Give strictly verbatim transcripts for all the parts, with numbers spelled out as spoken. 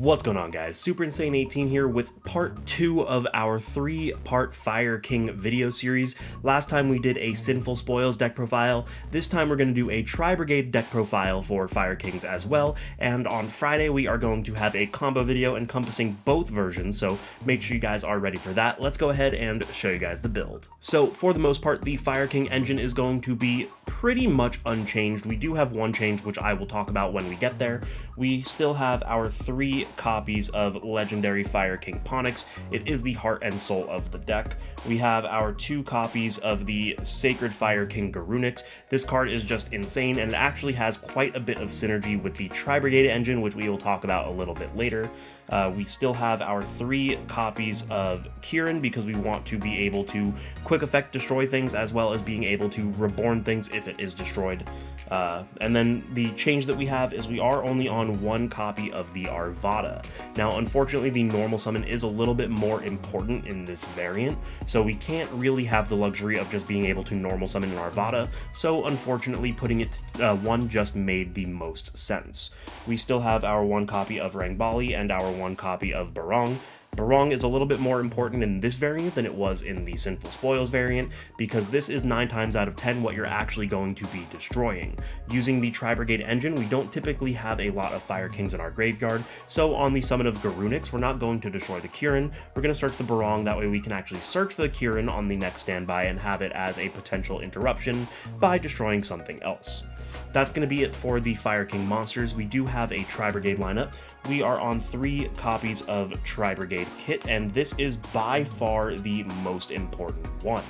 What's going on, guys? Super Insaiyan eighteen here with part two of our three-part Fire King video series. Last time we did a Sinful Spoils deck profile. This time we're going to do a Tri-Brigade deck profile for Fire Kings as well. And on Friday we are going to have a combo video encompassing both versions, so make sure you guys are ready for that. Let's go ahead and show you guys the build. So for the most part, the Fire King engine is going to be pretty much unchanged. We do have one change, which I will talk about when we get there. We still have our three copies of Legendary Fire King Ponix. It is the heart and soul of the deck. We have our two copies of the Sacred Fire King Garunix. This card is just insane, and it actually has quite a bit of synergy with the Tri-Brigade engine, which we will talk about a little bit later. Uh, we still have our three copies of Kirin because we want to be able to quick effect destroy things, as well as being able to reborn things if it is destroyed. Uh, and then the change that we have is we are only on one copy of the Arvata. Now, unfortunately, the normal summon is a little bit more important in this variant, so we can't really have the luxury of just being able to normal summon an Arvata, so unfortunately putting it uh, one just made the most sense. We still have our one copy of Rang Bali and our one copy of Barong. Barong is a little bit more important in this variant than it was in the Sinful Spoils variant, because this is nine times out of ten what you're actually going to be destroying. Using the Tri-Brigade engine, we don't typically have a lot of Fire Kings in our graveyard, so on the summon of Garunix, we're not going to destroy the Kirin, we're going to search the Barong, that way we can actually search for the Kirin on the next standby and have it as a potential interruption by destroying something else. That's going to be it for the Fire King monsters. We do have a Tri-Brigade lineup. We are on three copies of Tri-Brigade Kit, and this is by far the most important one.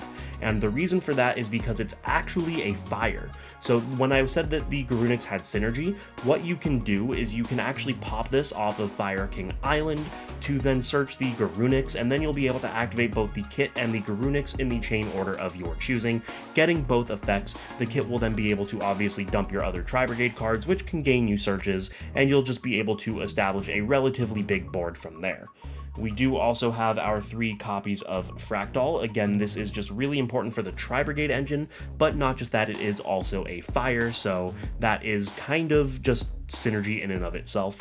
And the reason for that is because it's actually a fire. So when I said that the Garunix had synergy, what you can do is you can actually pop this off of Fire King Island to then search the Garunix, and then you'll be able to activate both the Kit and the Garunix in the chain order of your choosing, getting both effects. The Kit will then be able to obviously dump your other Tri-Brigade cards, which can gain you searches, and you'll just be able to establish a relatively big board from there. We do also have our three copies of Fraktall. Again, this is just really important for the Tri-Brigade engine, but not just that, it is also a fire, so that is kind of just synergy in and of itself.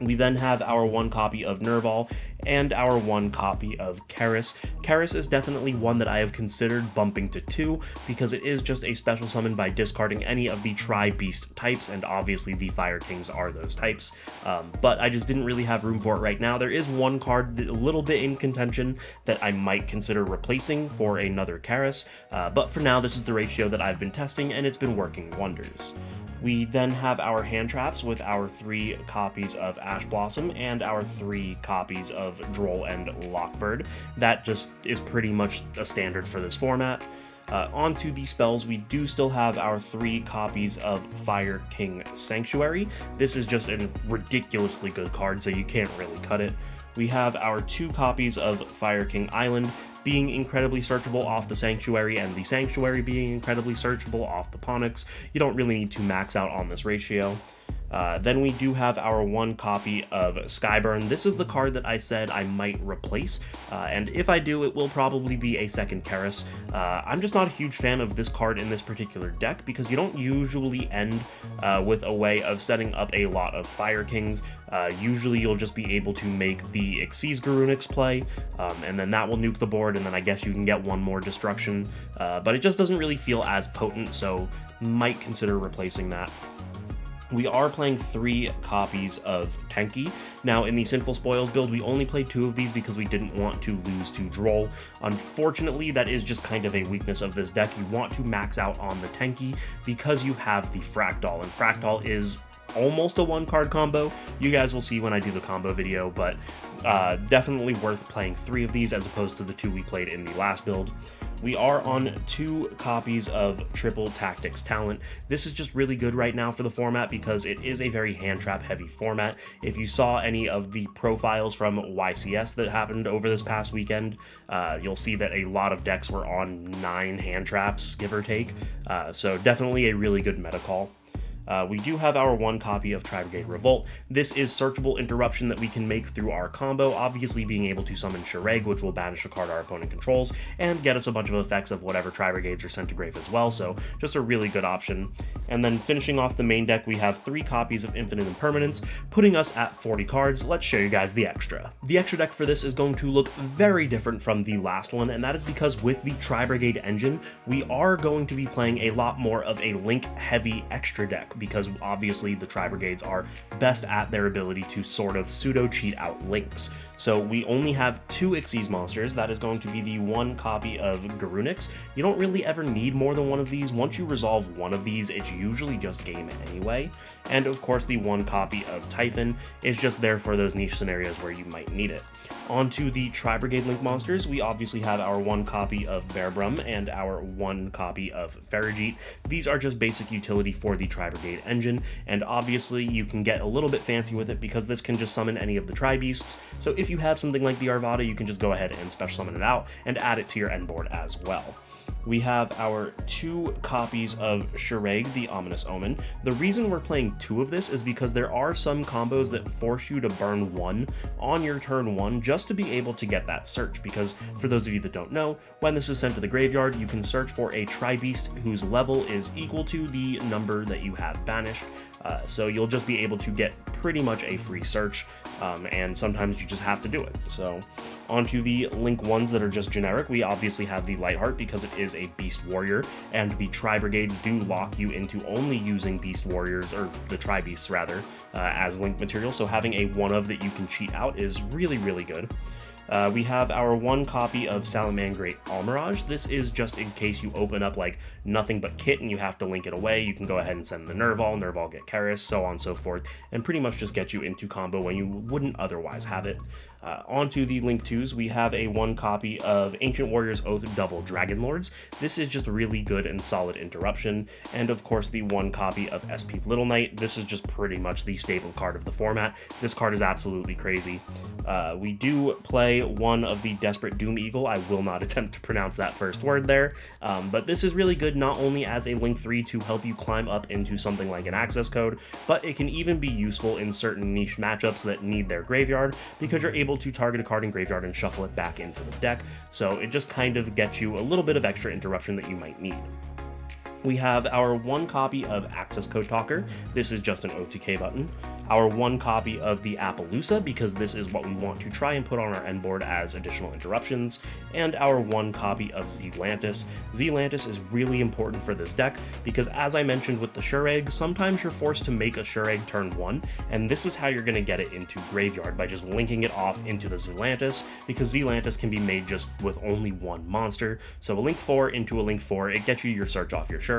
We then have our one copy of Nervall and our one copy of Kerass. Kerass is definitely one that I have considered bumping to two because it is just a special summon by discarding any of the Tri-Beast types, and obviously the Fire Kings are those types, um, but I just didn't really have room for it right now. There is one card a little bit in contention that I might consider replacing for another Kerass, uh, but for now this is the ratio that I've been testing and it's been working wonders. We then have our hand traps with our three copies of Ash Blossom and our three copies of Droll and Lockbird. That just is pretty much a standard for this format. Uh, onto the spells, we do still have our three copies of Fire King Sanctuary. This is just a ridiculously good card, so you can't really cut it. We have our two copies of Fire King Island, being incredibly searchable off the Sanctuary, and the Sanctuary being incredibly searchable off the Ponix. You don't really need to max out on this ratio. Uh, then we do have our one copy of Skyburn. This is the card that I said I might replace, uh, and if I do, it will probably be a second Kerass. Uh, I'm just not a huge fan of this card in this particular deck because you don't usually end uh, with a way of setting up a lot of Fire Kings. Uh, usually you'll just be able to make the Xyz Garunix play, um, and then that will nuke the board, and then I guess you can get one more destruction, uh, but it just doesn't really feel as potent, so might consider replacing that. We are playing three copies of Tenki. Now, in the Sinful Spoils build, we only played two of these because we didn't want to lose to Droll. Unfortunately, that is just kind of a weakness of this deck. You want to max out on the Tenki because you have the Fraktall, and Fraktall is almost a one-card combo. You guys will see when I do the combo video, but uh, definitely worth playing three of these as opposed to the two we played in the last build. We are on two copies of Triple Tactics Talent. This is just really good right now for the format because it is a very hand trap heavy format. If you saw any of the profiles from Y C S that happened over this past weekend, uh, you'll see that a lot of decks were on nine hand traps, give or take. Uh, so definitely a really good meta call. Uh, we do have our one copy of Tri-Brigade Revolt. This is searchable interruption that we can make through our combo, obviously being able to summon Shuraig, which will banish a card our opponent controls, and get us a bunch of effects of whatever Tri-Brigades are sent to grave as well, so just a really good option. And then finishing off the main deck, we have three copies of Infinite Impermanence, putting us at forty cards. Let's show you guys the extra. The extra deck for this is going to look very different from the last one, and that is because with the Tri-Brigade engine, we are going to be playing a lot more of a Link-heavy extra deck, because obviously the Tri-Brigades are best at their ability to sort of pseudo-cheat out links. So we only have two Ixies monsters. That is going to be the one copy of Garunix. You don't really ever need more than one of these. Once you resolve one of these, it's usually just game anyway. And of course the one copy of Ty-Phon is just there for those niche scenarios where you might need it. Onto the Tri-Brigade Link monsters, we obviously have our one copy of Bearbrumm and our one copy of Ferrijit. These are just basic utility for the Tri-Brigade engine, and obviously you can get a little bit fancy with it because this can just summon any of the Tri-Beasts, so if you have something like the Arvata, you can just go ahead and special summon it out and add it to your end board as well. We have our two copies of Shuraig, the Ominous Omen. The reason we're playing two of this is because there are some combos that force you to burn one on your turn one just to be able to get that search, because for those of you that don't know, when this is sent to the graveyard, you can search for a Tri-Beast whose level is equal to the number that you have banished. Uh, so you'll just be able to get pretty much a free search, um, and sometimes you just have to do it. So onto the Link ones that are just generic, we obviously have the Light-Heart because it is a Beast Warrior, and the Tri-Brigades do lock you into only using Beast Warriors, or the Tri-Beasts rather, uh, as Link material, so having a one-of that you can cheat out is really, really good. Uh, we have our one copy of Salamangreat Almiraj. This is just in case you open up like nothing but kit and you have to link it away. You can go ahead and send the Nervall, Nervall get Kerass, so on and so forth, and pretty much just get you into combo when you wouldn't otherwise have it. Uh, onto the Link twos, we have a one copy of Ancient Warrior's Oath Double Dragon Lords. This is just really good and solid interruption, and of course the one copy of S P Little Knight. This is just pretty much the staple card of the format. This card is absolutely crazy. Uh, we do play one of the Desperate Doom Eagle. I will not attempt to pronounce that first word there, um, but this is really good not only as a Link three to help you climb up into something like an access code, but it can even be useful in certain niche matchups that need their graveyard, because you're able to target a card in graveyard and shuffle it back into the deck, so it just kind of gets you a little bit of extra interruption that you might need. We have our one copy of Access Code Talker. This is just an O T K button. Our one copy of the Appaloosa, because this is what we want to try and put on our end board as additional interruptions, and our one copy of Zealantis. Zealantis is really important for this deck, because as I mentioned with the Shuraig, sometimes you're forced to make a Shuraig turn one, and this is how you're going to get it into graveyard, by just linking it off into the Zealantis, because Zealantis can be made just with only one monster, so a Link four into a Link four, it gets you your search off your Shuraig.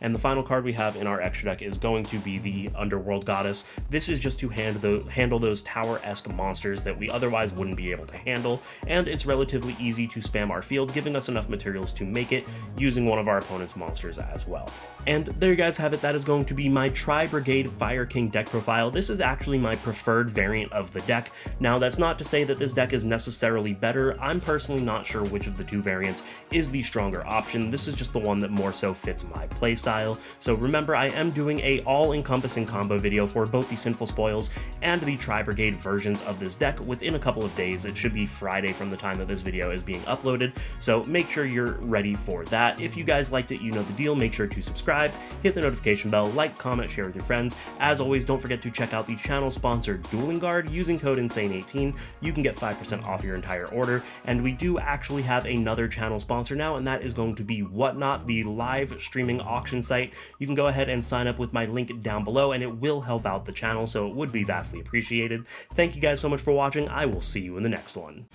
And the final card we have in our extra deck is going to be the Underworld Goddess. This This is just to hand the, handle those tower-esque monsters that we otherwise wouldn't be able to handle, and it's relatively easy to spam our field, giving us enough materials to make it using one of our opponent's monsters as well. And there you guys have it. That is going to be my Tri-Brigade Fire King deck profile. This is actually my preferred variant of the deck. Now, that's not to say that this deck is necessarily better. I'm personally not sure which of the two variants is the stronger option. This is just the one that more so fits my playstyle. So remember, I am doing a all-encompassing combo video for both the Sinful Spoils and the Tri-Brigade versions of this deck within a couple of days. It should be Friday from the time that this video is being uploaded, so make sure you're ready for that. If you guys liked it, you know the deal. Make sure to subscribe, hit the notification bell, like, comment, share with your friends. As always, don't forget to check out the channel sponsor Dueling Guard. Using code Insane eighteen, you can get five percent off your entire order, and we do actually have another channel sponsor now, and that is going to be Whatnot, the live streaming auction site. You can go ahead and sign up with my link down below, and it will help out the channel, so it would be vastly appreciated. Thank you guys so much for watching. I will see you in the next one.